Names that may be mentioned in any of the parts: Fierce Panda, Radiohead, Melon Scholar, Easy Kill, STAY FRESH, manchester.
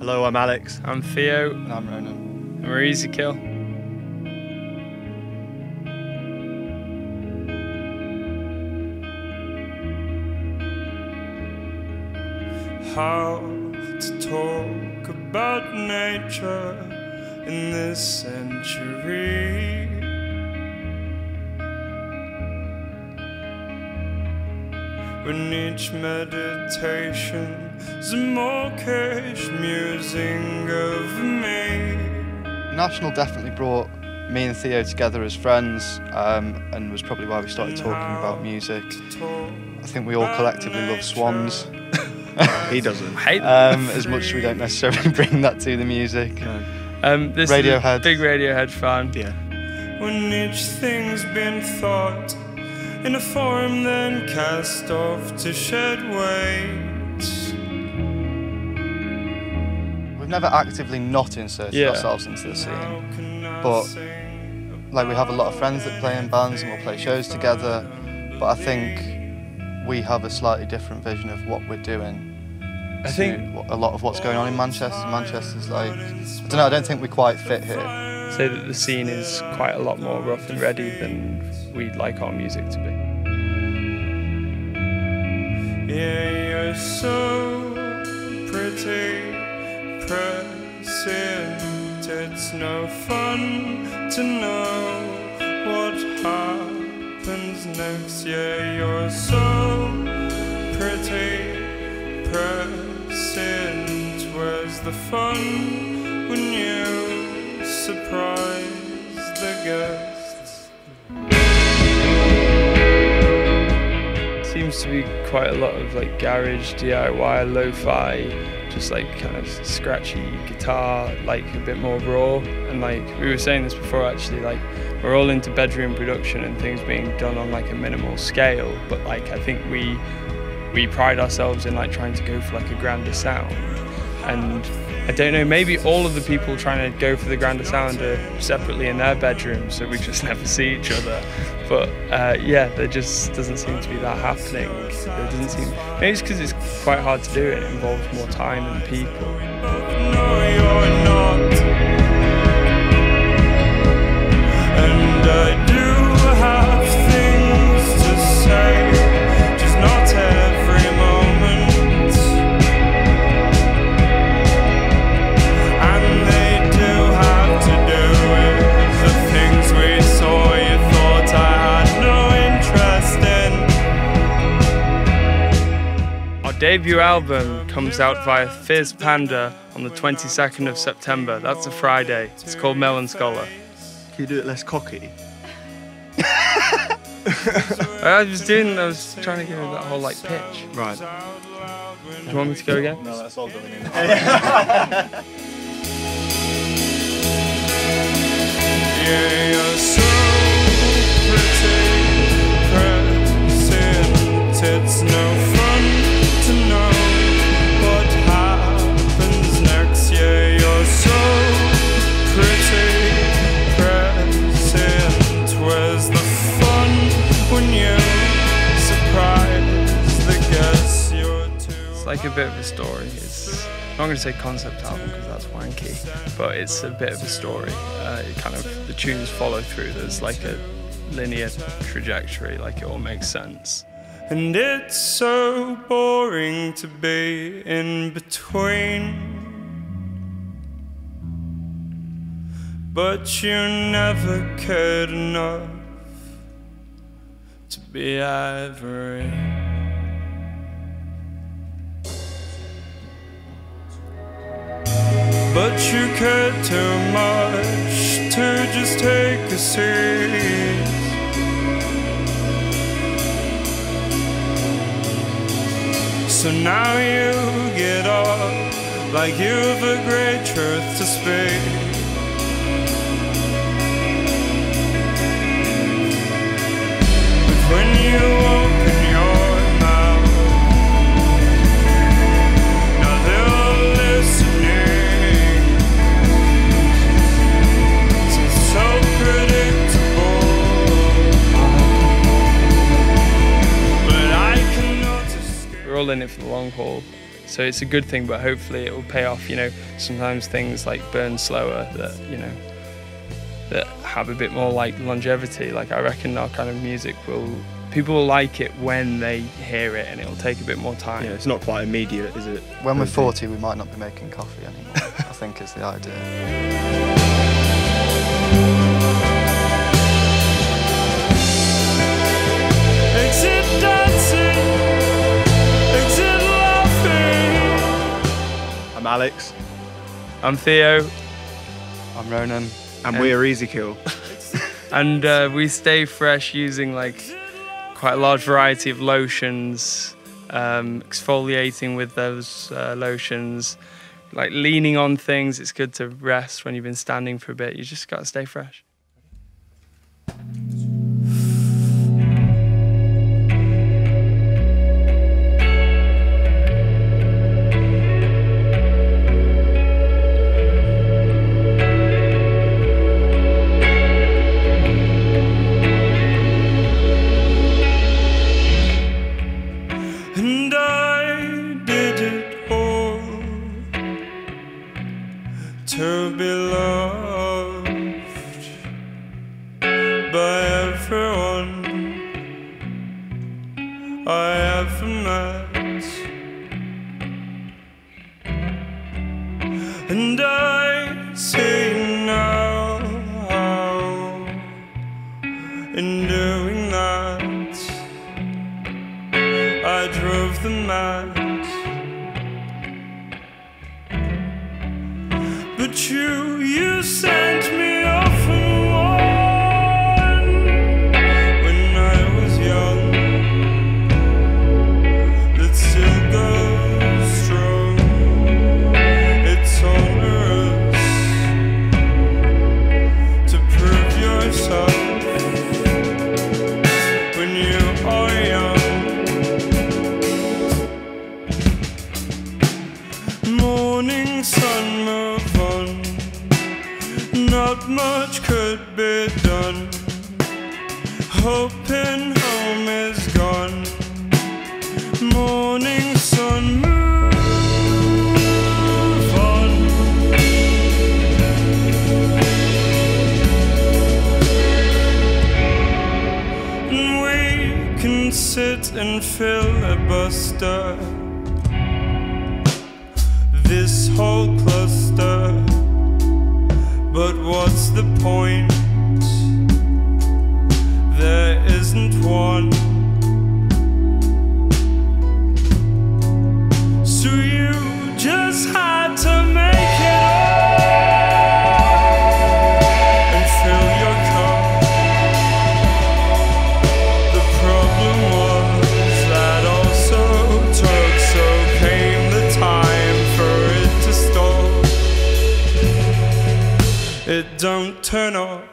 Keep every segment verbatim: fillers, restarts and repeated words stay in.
Hello, I'm Alex. I'm Theo. And I'm Ronan. And we're Easy Kill. How to talk about nature in this century. When each meditation's a mawkish musing of me. National definitely brought me and Theo together as friends, um, and was probably why we started talking about music. I think we all collectively love Swans. He doesn't. I hate them. Um, as much as we don't necessarily bring that to the music. No. Um, this Radiohead. Is a big Radiohead fan. Yeah. When each thing's been thought in a form then cast off to shed weight. We've never actively not inserted yeah. ourselves into the scene. But like we have a lot of friends that play in bands and we'll play shows together. But I think we have a slightly different vision of what we're doing. I think a lot of what's going on in Manchester. Manchester's like, I don't know, I don't think we quite fit here. So that the scene is quite a lot more rough and ready than we'd like our music to be. Yeah, you're so pretty, present. It's no fun to know what happens next year. You're so pretty, present. Where's the fun when you surprise the guests? Seems to be quite a lot of like garage, D I Y, lo-fi, just like kind of scratchy guitar, like a bit more raw. And like we were saying this before actually, like we're all into bedroom production and things being done on like a minimal scale, but like I think we we pride ourselves in like trying to go for like a grander sound. And I don't know, maybe all of the people trying to go for the grander sound are separately in their bedrooms, so we just never see each other. But uh, yeah, there just doesn't seem to be that happening. There doesn't seem. Maybe it's because it's quite hard to do it. It involves more time and people. I do have things to say, just not every moment. And they do have to do with the things we saw you thought I had no interest in. Our debut album comes out via Fierce Panda on the twenty-second of September. That's a Friday. It's called Melon Scholar. You do it less cocky. I was doing, I was trying to give that whole like pitch. Right. Do you want me to go again? No, that's all going in. Yeah, you're so pretty, present, it's no fun to know what happens next. Yeah, you're so pretty. Like a bit of a story. It's, I'm not going to say concept album because that's wanky, but it's a bit of a story. Uh, it kind of, the tunes follow through. There's like a linear trajectory, like it all makes sense. And it's so boring to be in between, but you never cared enough to be ivory. But you cared too much to just take a seat. So now you get up like you've a great truth to speak. But when you open your mouth, now they'll listen. All in it for the long haul, So it's a good thing, but hopefully it will pay off. You know, sometimes things like burn slower that, you know, that have a bit more like longevity. Like I reckon our kind of music will, people will like it when they hear it, and it'll take a bit more time. Yeah, it's not quite immediate, is it? When we're forty, we might not be making coffee anymore, I think is the idea. I'm Alex. I'm Theo. I'm Ronan. And, and we're Easy Kill. And uh, we stay fresh using like quite a large variety of lotions, um, exfoliating with those uh, lotions, like leaning on things. It's good to rest when you've been standing for a bit. You just gotta stay fresh. To be loved by everyone I have met, and I see now how in doing that I drove them mad. But you, you sent me off and on when I was young. That still goes strong. It's on us to prove yourself when you are young. Morning sun moves. Not much could be done. Hoping home is gone. Morning sun, move on. And we can sit and filibuster this whole cluster. But what's the point? There isn't one. So you just had to make it up and fill your cup. The problem was that also took, so came the time for it to stop. It don't turn off.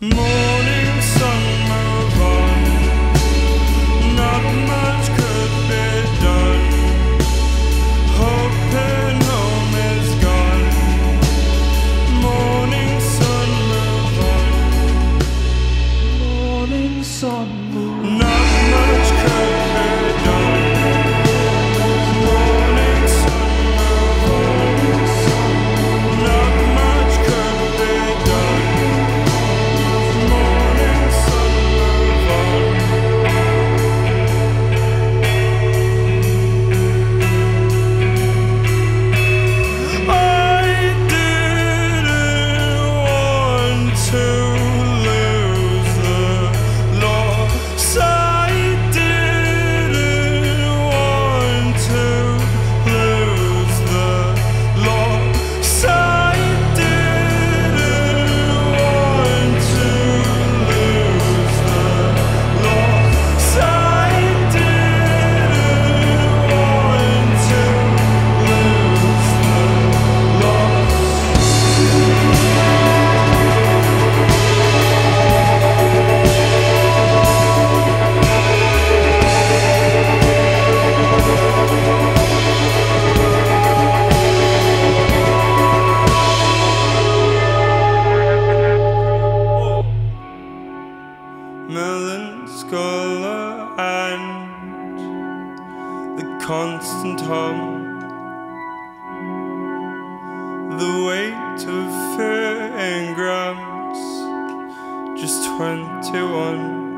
Morning sun, move on. Not much could be done. Hoping home is gone. Morning sun, move on. Morning sun, move on. Not much could be done. Morning sun, move on. Not much could be done. More the weight of fair and grams, just twenty-one.